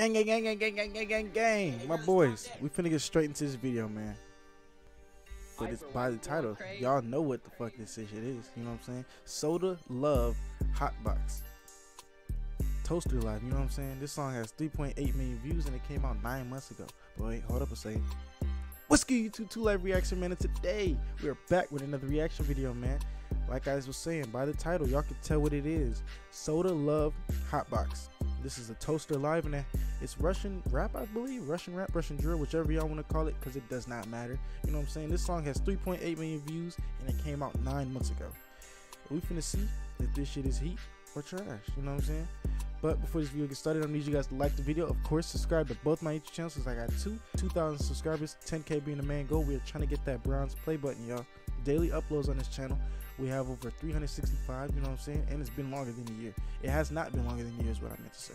Gang, gang, gang, gang, gang, gang, gang, gang, gang. My boys, we finna get straight into this video, man. But it's by the title, y'all know what the fuck this shit is. You know what I'm saying? Soda Love Hotbox. Toaster Live, you know what I'm saying? This song has 3.8 million views and it came out 9 months ago. But wait, hold up a second. What's good, YouTube? JR2Live reaction, man. And today we are back with another reaction video, man. Like I was saying, by the title, y'all can tell what it is. Soda Love Hotbox. This is a Toaster Live, and it's Russian rap, I believe. Russian rap, Russian drill, whichever y'all want to call it, because it does not matter. You know what I'm saying? This song has 3.8 million views and it came out 9 months ago. We finna see if this shit is heat or trash. You know what I'm saying? But before this video gets started, I need you guys to like the video. Of course, subscribe to both my YouTube channels, because I got 2,000 subscribers, 10K being the main goal. We are trying to get that bronze play button, y'all. Daily uploads on this channel. We have over 365, you know what I'm saying? And it's been longer than a year. It has not been longer than a year is what I meant to say.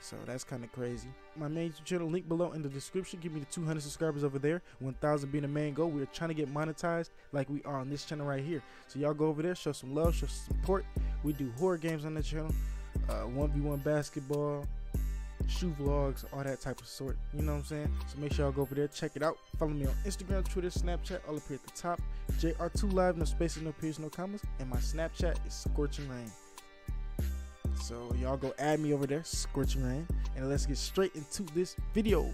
So that's kind of crazy. My main YouTube channel link below in the description. Give me the 200 subscribers over there. 1,000 being the main goal. We're trying to get monetized like we are on this channel right here. So y'all go over there, show some love, show some support. We do horror games on the channel. 1v1 basketball, shoe vlogs, all that type of sort, you know what I'm saying? So make sure y'all go over there, check it out. Follow me on Instagram, Twitter, Snapchat, all up here at the top. JR2Live, no spaces, no periods, no commas. And my Snapchat is Scorching Rain. So y'all go add me over there, Scorching Rain, and let's get straight into this video.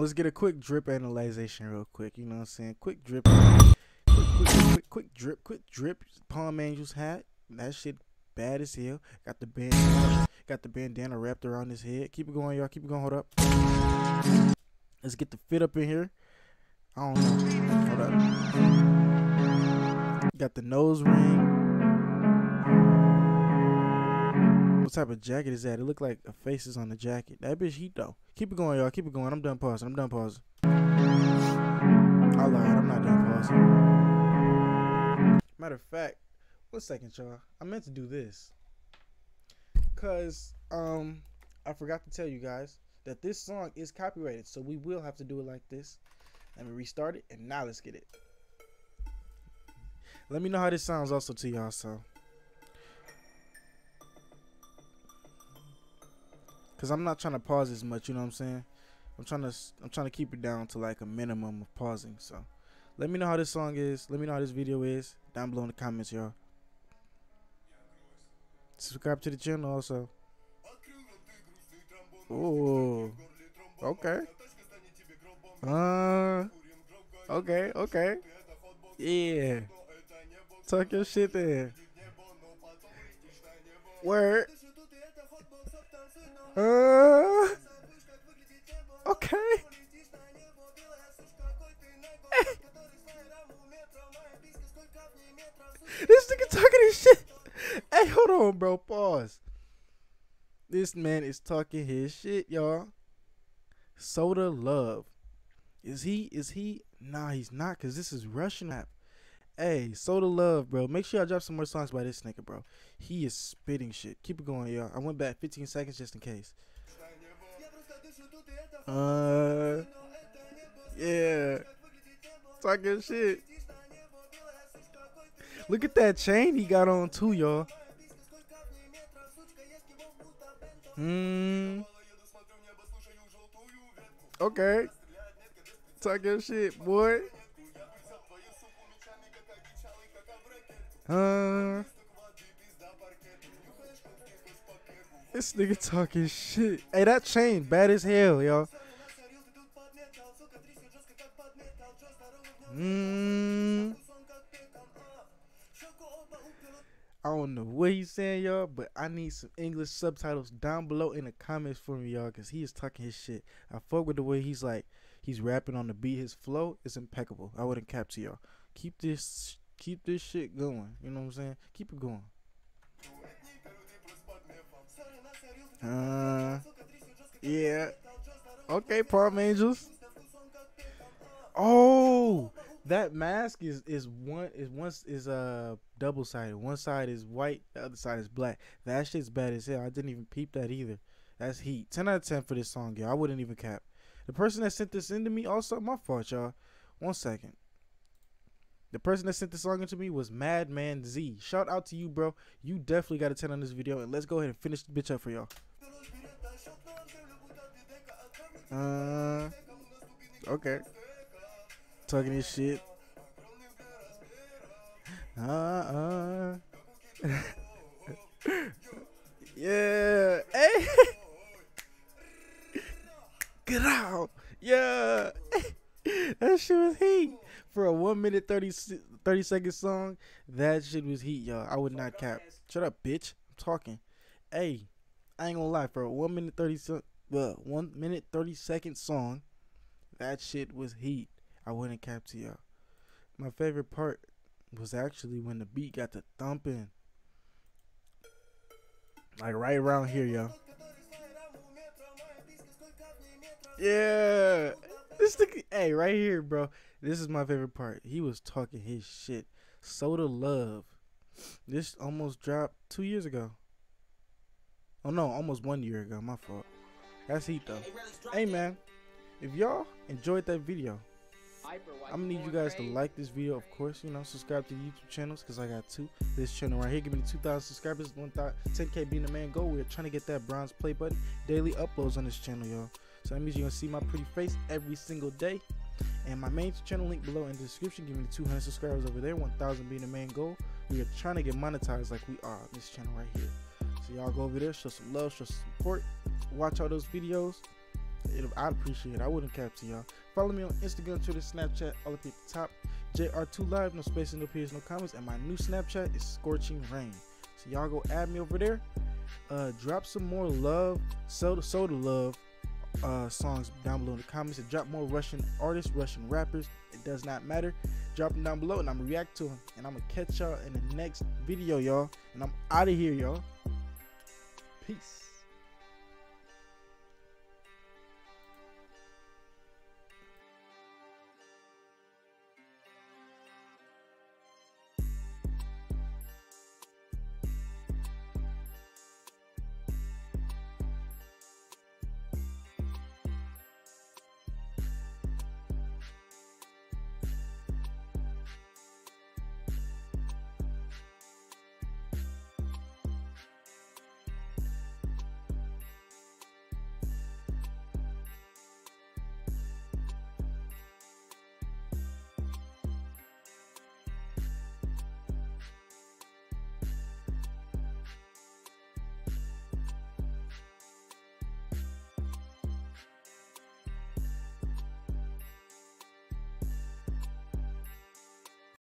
Let's get a quick drip analyzation real quick, you know what I'm saying? Quick drip, quick drip. Palm Angels hat, that shit bad as hell. Got the bandana, wrapped around his head. Keep it going, y'all, keep it going. Hold up, let's get the fit up in here. I don't know, hold up. Got the nose ring. What type of jacket is that? It looked like a faces on the jacket. That bitch heat though. Keep it going, y'all. Keep it going. I'm done pausing. I'm done pausing. I lied. I'm not done pausing. Matter of fact, 1 second, y'all. I meant to do this. Because I forgot to tell you guys that this song is copyrighted. So we will have to do it like this. Let me restart it. And now let's get it. Let me know how this sounds also to y'all. So. Cause I'm not trying to pause as much, you know what I'm saying? I'm trying to keep it down to like a minimum of pausing. So, let me know how this song is. Let me know how this video is down below in the comments, y'all. Subscribe to the channel also. Oh, okay. Okay, okay. Yeah. Talk your shit there. Word. Okay. This nigga talking his shit. Hey, hold on, bro. Pause. This man is talking his shit, y'all. Soda Love. Is he? Nah, he's not, because this is Russian rap. Hey, Soda Love, bro. Make sure y'all drop some more songs by this nigga, bro. He is spitting shit. Keep it going, y'all. I went back 15 seconds just in case. Yeah. Talking shit. Look at that chain he got on too, y'all. Okay. Talking shit, boy. This nigga talking shit. Hey, that chain bad as hell, y'all. I don't know what he's saying, y'all, but I need some English subtitles down below in the comments for me, y'all, because he is talking his shit. I fuck with the way he's like, he's rapping on the beat. His flow is impeccable. I wouldn't cap to y'all. Keep this shit going. You know what I'm saying? Keep it going. Yeah. Okay, Palm Angels. Oh, that mask is double sided. One side is white, the other side is black. That shit's bad as hell. I didn't even peep that either. That's heat. 10 out of 10 for this song, y'all. I wouldn't even cap. The person that sent this in to me, also, my fault, y'all. One second. The person that sent this song into me was Madman Z. Shout out to you, bro. You definitely got a 10 on this video, and let's go ahead and finish the bitch up for y'all. Okay. Talking this shit. Yeah. Hey. Get out. Yeah. That shit was heat. For a 1 minute 30 second song, that shit was heat, y'all. I would not cap. Shut up, bitch. I'm talking. Hey, I ain't gonna lie. For a 1 minute 30 second song, that shit was heat. I wouldn't cap to y'all. My favorite part was actually when the beat got to thumping. Like right around here, y'all. Yeah. This nigga, hey, right here, bro. This is my favorite part. He was talking his shit. Soda Love. This almost dropped 2 years ago. Oh, no, almost 1 year ago. My fault. That's heat, though. Hey, man. If y'all enjoyed that video, I'm gonna need you guys to like this video, of course. You know, subscribe to the YouTube channels, because I got two. This channel right here, give me 2,000 subscribers, 10K being the main goal. We're trying to get that bronze play button. Daily uploads on this channel, y'all. So that means you're gonna see my pretty face every single day. And my main channel link below in the description, give me 200 subscribers over there, 1,000 being the main goal. We are trying to get monetized like we are on this channel right here. So y'all go over there, show some love, show some support, watch all those videos. I'd appreciate it. I wouldn't cap to y'all. Follow me on Instagram, Twitter, Snapchat, all up at the top. JR2Live, no spaces, no periods, no comments. And my new Snapchat is Scorching Rain. So y'all go add me over there. Drop some more love, Soda Love songs down below in the comments. And drop more Russian artists, Russian rappers. It does not matter. Drop them down below and I'm going to react to them. And I'm going to catch y'all in the next video, y'all. And I'm out of here, y'all. Peace.